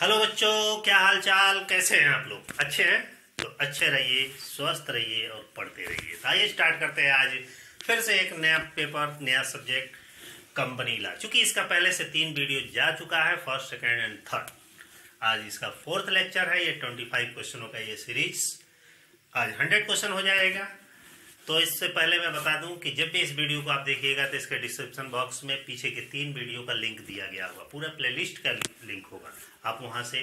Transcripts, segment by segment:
Hello बच्चों, क्या हाल चाल, कैसे हैं आप लोग? अच्छे हैं तो अच्छे रहिए, स्वस्थ रहिए और पढ़ते रहिए। तो आइए स्टार्ट करते हैं आज फिर से एक नया पेपर, नया सब्जेक्ट कंपनी लॉ। चूंकि इसका पहले से 3 वीडियो जा चुका है, फर्स्ट, सेकंड एंड थर्ड। आज इसका 4th लेक्चर है। ये 25 क्वेश्चनों का ये सीरीज, आज 100 क्वेश्चन हो जाएगा। तो इससे पहले मैं बता दूं कि जब भी इस वीडियो को आप देखिएगा तो इसके डिस्क्रिप्शन बॉक्स में पीछे के 3 वीडियो का लिंक दिया गया होगा, पूरा प्लेलिस्ट का लिंक होगा। आप वहां से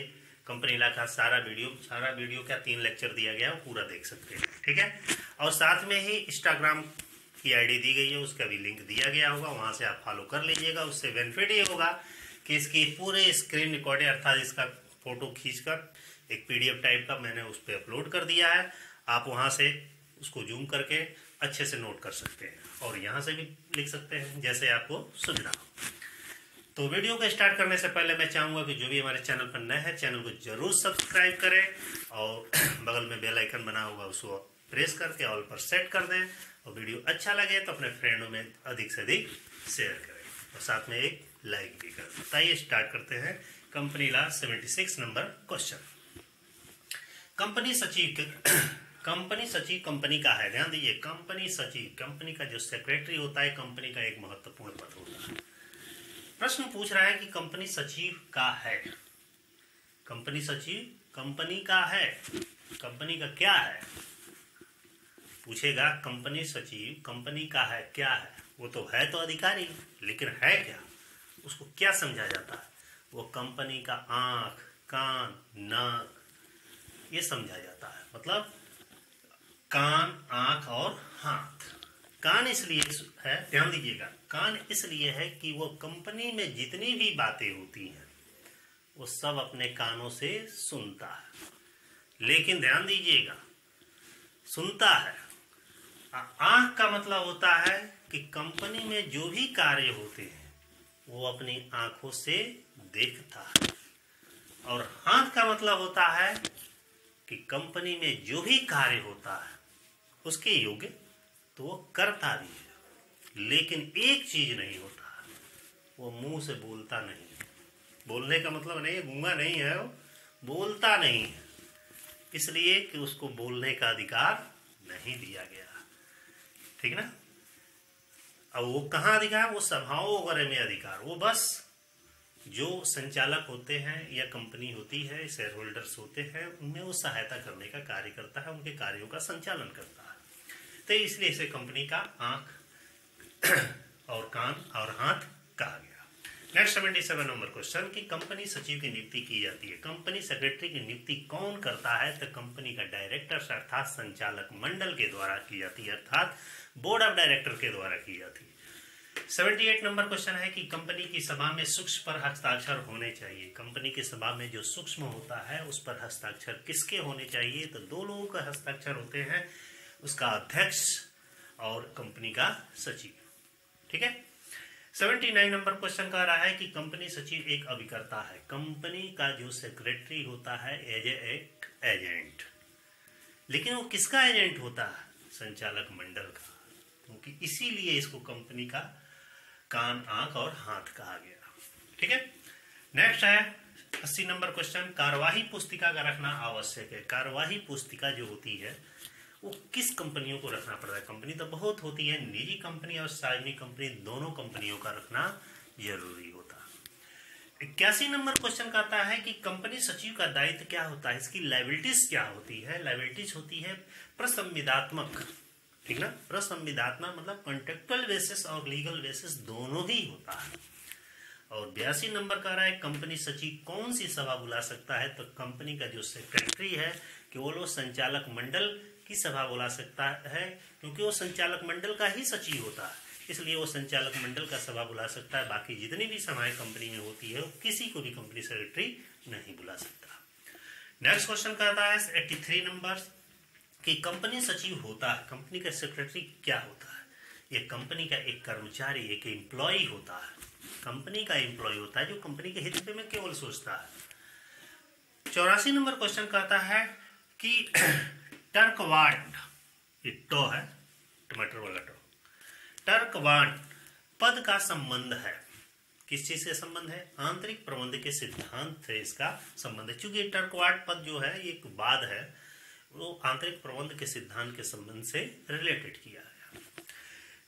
कंपनी लॉ का सारा वीडियो का 3 लेक्चर दिया गया है, पूरा देख सकते हैं, ठीक है। और साथ में ही इंस्टाग्राम की आईडी दी गई है, उसका भी लिंक दिया गया होगा, वहाँ से आप फॉलो कर लीजिएगा। उससे बेनिफिट ये होगा कि इसकी पूरे स्क्रीन रिकॉर्डिंग, अर्थात इसका फोटो खींचकर एक PDF टाइप का मैंने उस पर अपलोड कर दिया है। आप वहाँ से उसको जूम करके अच्छे से नोट कर सकते हैं और यहाँ से भी लिख सकते हैं, जैसे आपको सुविधा हो। तो वीडियो को स्टार्ट करने से पहले मैं चाहूँगा कि जो भी हमारे चैनल पर नए हैं, चैनल को जरूर सब्सक्राइब करें और बगल में बेल आइकन बना होगा उसको प्रेस करके ऑल पर सेट कर दें। और वीडियो अच्छा लगे तो अपने फ्रेंडों में अधिक से अधिक शेयर करें और साथ में एक लाइक भी करें। बताइए स्टार्ट करते हैं company law 76 number question. Company सचिव कंपनी का है, ध्यान दीजिए। कंपनी सचिव कंपनी का जो सेक्रेटरी होता है, कंपनी का एक महत्वपूर्ण पद होता है। प्रश्न पूछ रहा है कि कंपनी सचिव का है, कंपनी सचिव कंपनी का है, कंपनी का क्या है पूछेगा। कंपनी सचिव कंपनी का है, क्या है? वो तो है तो अधिकारी, लेकिन है क्या, उसको क्या समझा जाता है? वो कंपनी का आंख, कान, नाक, ये समझा जाता है। मतलब कान, आंख और हाथ। कान इसलिए है, ध्यान दीजिएगा, कान इसलिए है कि वो कंपनी में जितनी भी बातें होती हैं वो सब अपने कानों से सुनता है। लेकिन ध्यान दीजिएगा, सुनता है। आंख का मतलब होता है कि कंपनी में जो भी कार्य होते हैं वो अपनी आंखों से देखता है। और हाथ का मतलब होता है कि कंपनी में जो भी कार्य होता है उसके योग्य तो वो करता भी है, लेकिन एक चीज नहीं होता, वो मुंह से बोलता नहीं है। बोलने का मतलब नहीं, गूंगा नहीं है, वो बोलता नहीं है, इसलिए कि उसको बोलने का अधिकार नहीं दिया गया, ठीक ना। अब वो कहाँ अधिकार, वो सभाओं वगैरह में अधिकार, वो बस जो संचालक होते हैं या कंपनी होती है, शेयर होल्डर्स होते हैं, उनमें वो सहायता करने का कार्य करता है, उनके कार्यों का संचालन करता है। तो इसलिए इसे कंपनी का आंख और कान और हाथ कहा गया। नेक्स्ट 77 नंबर क्वेश्चन की कंपनी सचिव की नियुक्ति की जाती है, कंपनी सेक्रेटरी की नियुक्ति कौन करता है? तो कंपनी का डायरेक्टर्स अर्थात संचालक मंडल के द्वारा की जाती है, अर्थात बोर्ड ऑफ डायरेक्टर के द्वारा की जाती है। 78 नंबर क्वेश्चन है कि कंपनी की सभा में सूक्ष्म पर हस्ताक्षर होने चाहिए, कंपनी की सभा में जो सूक्ष्म होता है उस पर हस्ताक्षर किसके होने चाहिए? तो 2 लोगों का हस्ताक्षर होते हैं, उसका अध्यक्ष और कंपनी का सचिव, ठीक है। 79 नंबर क्वेश्चन कह रहा है कि कंपनी सचिव एक अभिकर्ता है, कंपनी का जो सेक्रेटरी होता है एक एजेंट, लेकिन वो किसका एजेंट होता है? संचालक मंडल का, क्योंकि इसीलिए इसको कंपनी का कान, आंख और हाथ कहा गया, ठीक है। नेक्स्ट है 80 नंबर क्वेश्चन, कार्यवाही पुस्तिका का रखना आवश्यक है। कार्यवाही पुस्तिका जो होती है वो किस कंपनियों को रखना पड़ता है? कंपनी तो बहुत होती है, निजी कंपनी और सार्वजनिक कंपनी, दोनों कंपनियों का रखना जरूरी होता है। 81 नंबर क्वेश्चन कहता है कि कंपनी सचिव का दायित्व क्या होता है, इसकी लायबिलिटीज क्या होती है? लायबिलिटीज होती है प्रसंविदात्मक, ठीक ना। प्रसंविदात्मक मतलब कॉन्ट्रेक्चुअल बेसिस और लीगल बेसिस दोनों ही होता है। और 82 नंबर कह रहा है कंपनी सचिव कौन सी सभा बुला सकता है? तो कंपनी का जो सेक्रेटरी है केवल संचालक मंडल की सभा बुला सकता है, क्योंकि वो संचालक मंडल का ही सचिव होता है, इसलिए वो संचालक मंडल का सभा बुला सकता है। बाकी जितनी भी सभाएं कंपनी में होती है किसी को भी कंपनी सेक्रेटरी नहीं बुला सकता। नेक्स्ट क्वेश्चन कहता है 83 नंबर कि कंपनी सचिव होता है, कंपनी का सेक्रेटरी क्या होता है? यह कंपनी का एक कर्मचारी, एक एम्प्लॉय होता है, कंपनी का एम्प्लॉय होता है जो कंपनी के हित में केवल सोचता है। 84 नंबर क्वेश्चन कहता है कि टर्कवार्ड, ये टो है, टमाटर वाला टो, टर्कवार्ड पद का संबंध है किस चीज का संबंध है? आंतरिक प्रबंध के सिद्धांत से इसका संबंध है। चूंकि टर्कवाट पद जो है ये एक वाद है, वो आंतरिक प्रबंध के सिद्धांत के संबंध से रिलेटेड किया है।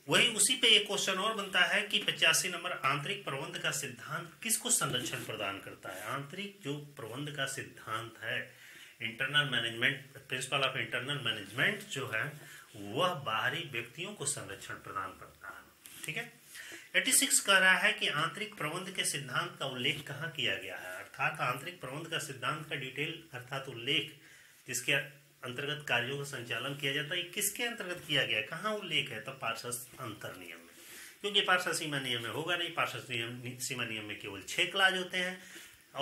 वही उसी पे एक क्वेश्चन और बनता है कि 85 नंबर आंतरिक प्रबंध का सिद्धांत किसको संरक्षण प्रदान करता है? आंतरिक जो प्रबंध का सिद्धांत है, internal management principle of internal management जो है वह बाहरी व्यक्तियों को संरक्षण प्रदान करता है। ठीक है, 86 कह रहा है कि आंतरिक प्रबंध के सिद्धांत का उल्लेख कहाँ किया गया है, अर्थात आंतरिक प्रबंध का सिद्धांत का डिटेल अर्थात उल्लेख जिसके अंतर्गत कार्यों का संचालन किया जाता है किसके अंतर्गत किया गया है, कहाँ उल्लेख है? तब पार्षद अंतर नियम में, क्योंकि पार्षद सीमा नियम में होगा नहीं। पार्षद नियम सीमा नियम में केवल 6 क्लाज होते हैं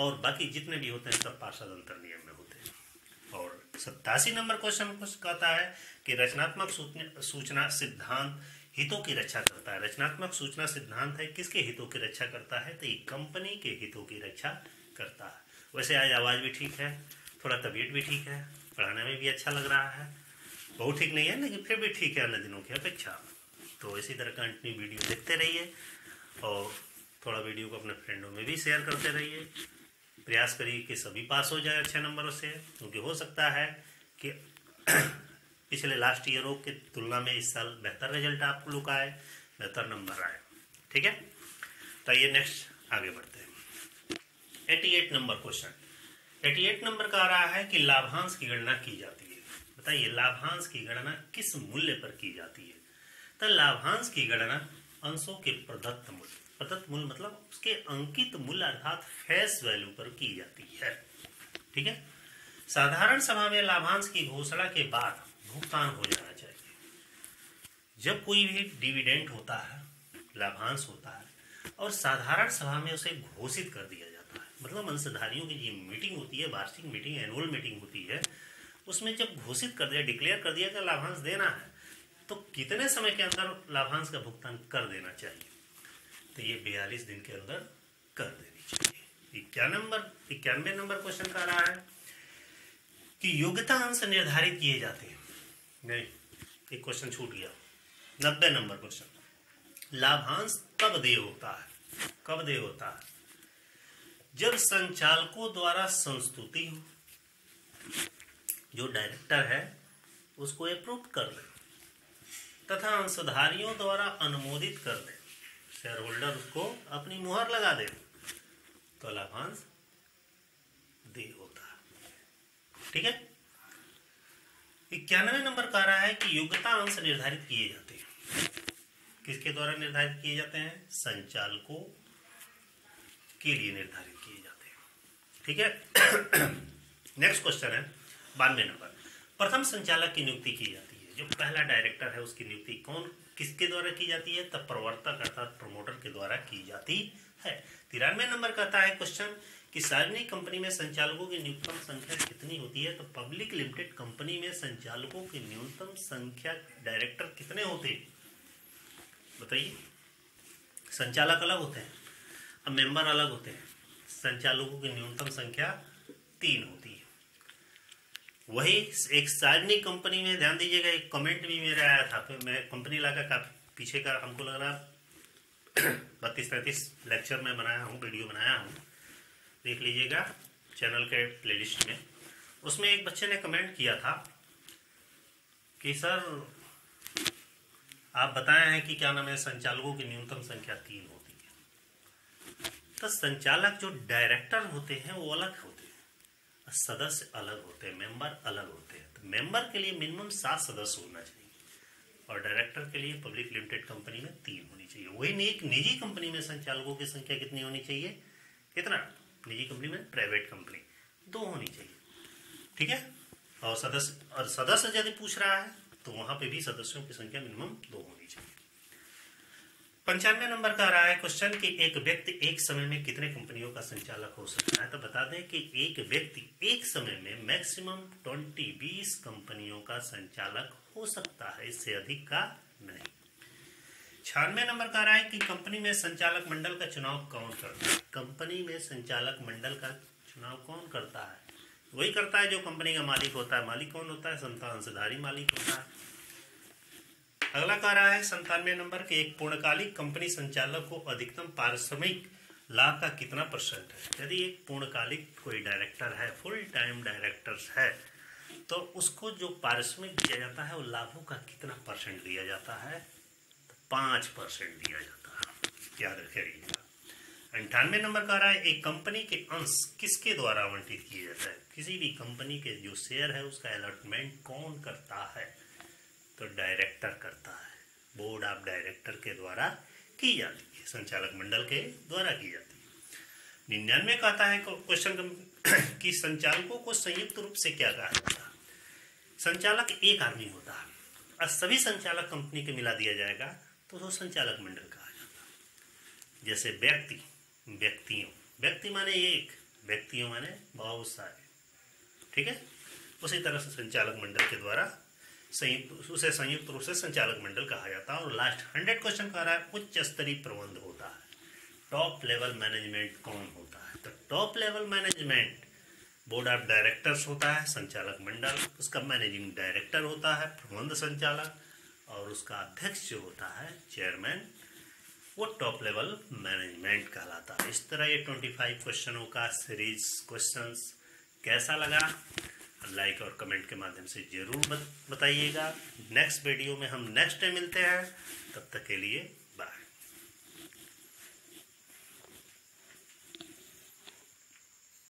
और बाकी जितने भी होते हैं सब पार्षद अंतर नियम में होते हैं। और 87 नंबर क्वेश्चन कुछ कहता है कि रचनात्मक सूचना सिद्धांत हितों की रक्षा करता है। रचनात्मक सूचना सिद्धांत है किसके हितों की रक्षा करता है? तो ये कंपनी के हितों की रक्षा करता है। वैसे आज आवाज़ भी ठीक है, थोड़ा तबीयत भी ठीक है, पढ़ाने में भी अच्छा लग रहा है, बहुत ठीक नहीं है लेकिन फिर भी ठीक है अन्य दिनों की अपेक्षा। तो इसी तरह कंटिन्यू वीडियो देखते रहिए और थोड़ा वीडियो को अपने फ्रेंडों में भी शेयर करते रहिए। प्रयास करिए कि सभी पास हो जाए अच्छे नंबरों से, क्योंकि हो सकता है कि पिछले लास्ट ईयरों के तुलना में इस साल बेहतर रिजल्ट आप लोग आए, बेहतर नंबर आए। ठीक है, तो ये नेक्स्ट आगे बढ़ते हैं। 88 नंबर क्वेश्चन, 88 नंबर का आ रहा है कि लाभांश की गणना की जाती है। बताइए लाभांश की गणना किस मूल्य पर की जाती है? तो लाभांश की गणना अंशों के प्रदत्त मूल्य, प्रदत्त मूल्य मतलब उसके अंकित मूल्य अर्थात फेस वैल्यू पर की जाती है। ठीक है, साधारण सभा में लाभांश की घोषणा के बाद भुगतान हो जाना चाहिए। जब कोई भी डिविडेंड होता है, लाभांश होता है और साधारण सभा में उसे घोषित कर दिया जाता है, मतलब अंशधारियों की जो मीटिंग होती है, वार्षिक मीटिंग, एनुअल मीटिंग होती है, उसमें जब घोषित कर दिया, डिक्लेयर कर दिया कि लाभांश देना है, तो कितने समय के अंदर लाभांश का भुगतान कर देना चाहिए? तो ये 42 दिन के अंदर कर देनी चाहिए। 91 नंबर क्वेश्चन कह रहा है कि योग्यता अंश निर्धारित किए जाते हैं। नहीं, एक क्वेश्चन छूट गया, 90 नंबर क्वेश्चन, लाभांश कब देय होता है? कब देय होता है? जब संचालकों द्वारा संस्तुति हो, जो डायरेक्टर है उसको अप्रूव कर दे तथा अंशधारियों द्वारा अनुमोदित कर दे, शेयर होल्डर उसको अपनी मुहर लगा दे, तो लाभांश देय होता है। ठीक है, 91 नंबर कह रहा है कि योग्यता अंश निर्धारित किए जाते हैं। किसके द्वारा निर्धारित किए जाते हैं? संचालकों के लिए निर्धारित किए जाते हैं। ठीक है, नेक्स्ट क्वेश्चन है 92 नंबर, प्रथम संचालक की नियुक्ति की जाती है। जो पहला डायरेक्टर है उसकी नियुक्ति कौन, किसके द्वारा की जाती है? तब प्रवर्तक अर्थात प्रमोटर के द्वारा की जाती है। 93 नंबर कहता है क्वेश्चन कि सार्वजनिक कंपनी में संचालकों की न्यूनतम संख्या कितनी होती है? तो पब्लिक लिमिटेड कंपनी में संचालकों की न्यूनतम संख्या डायरेक्टर कितने होते हैं? बताइए, संचालक अलग होते हैं और मेंबर अलग होते हैं। संचालकों की न्यूनतम संख्या 3 होती है। वही एक सार्वजनिक कंपनी में, ध्यान दीजिएगा, एक कमेंट भी मेरा आया था, फिर मैं कंपनी ला का पीछे का हमको लग रहा 32-33 लेक्चर में बनाया हूँ, वीडियो बनाया हूँ, देख लीजिएगा चैनल के प्लेलिस्ट में। उसमें एक बच्चे ने कमेंट किया था कि सर आप बताए हैं कि क्या नाम है, संचालकों की न्यूनतम संख्या 3 होती है। तो संचालक जो डायरेक्टर होते हैं वो अलग होते हैं, सदस्य अलग होते हैं, मेंबर अलग होते हैं। तो मेंबर के लिए मिनिमम 7 सदस्य होना चाहिए और डायरेक्टर के लिए पब्लिक लिमिटेड कंपनी में 3 होनी चाहिए। वही एक निजी कंपनी में संचालकों की संख्या कितनी होनी चाहिए? कितना? निजी कंपनी में, प्राइवेट कंपनी 2 होनी चाहिए। ठीक है, और सदस्य यदि पूछ रहा है तो वहां पे भी सदस्यों की संख्या मिनिमम 2 होनी चाहिए। 95 नंबर का रहा है क्वेश्चन कि एक व्यक्ति एक समय में कितने कंपनियों का संचालक हो सकता है? तो बता दें कि एक व्यक्ति एक समय में मैक्सिमम 20-20 कंपनियों का संचालक हो सकता है, इससे अधिक का नहीं। 96 नंबर का रहा है कि कंपनी में संचालक मंडल का चुनाव कौन करता है? कंपनी में संचालक मंडल का चुनाव कौन करता है? वही करता है जो कंपनी का मालिक होता है। मालिक कौन होता है? समता अंशधारी मालिक होता है। अगला कह रहा है 97 नंबर के एक पूर्णकालिक कंपनी संचालक को अधिकतम पारिश्रमिक ला का कितना परसेंट है। यदि एक पूर्णकालिक कोई डायरेक्टर है, फुल टाइम डायरेक्टर्स है, तो उसको जो पारिश्रमिक दिया जाता है वो लाभों का कितना परसेंट दिया जाता है, 5% दिया जाता है। याद रखिएगा। 98 नंबर का रहा है, एक कंपनी के अंश किसके द्वारा आवंटित किया जाता है। किसी भी कंपनी के जो शेयर है उसका अलॉटमेंट कौन करता है, तो डायरेक्टर करता है। बोर्ड ऑफ डायरेक्टर के द्वारा की जाती है, संचालक मंडल के द्वारा की जाती है। 99 कहता है क्वेश्चन कि संचालकों को संयुक्त रूप से क्या कहा जाता है। संचालक एक आदमी होता है और सभी संचालक कंपनी के मिला दिया जाएगा तो उसको संचालक मंडल कहा जाता है। जैसे व्यक्ति, व्यक्तियों, व्यक्ति माने एक, व्यक्तियों माने बहुत सारे, ठीक है। उसी तरह से संचालक मंडल के द्वारा उसे संयुक्त रूप से संचालक मंडल कहा जाता है। और लास्ट 100 क्वेश्चन कह रहा है उच्च स्तरीय प्रबंध होता है, टॉप लेवल मैनेजमेंट कौन होता है। तो top level management board of directors होता है, संचालक मंडल उसका मैनेजिंग डायरेक्टर होता है, प्रबंध संचालक, और उसका अध्यक्ष जो होता है चेयरमैन, वो टॉप लेवल मैनेजमेंट कहलाता है। इस तरह ये 25 क्वेश्चनों का सीरीज क्वेश्चन कैसा लगा, लाइक और कमेंट के माध्यम से ज़रूर बताइएगा। नेक्स्ट वीडियो में हम नेक्स्ट डे मिलते हैं, तब तक के लिए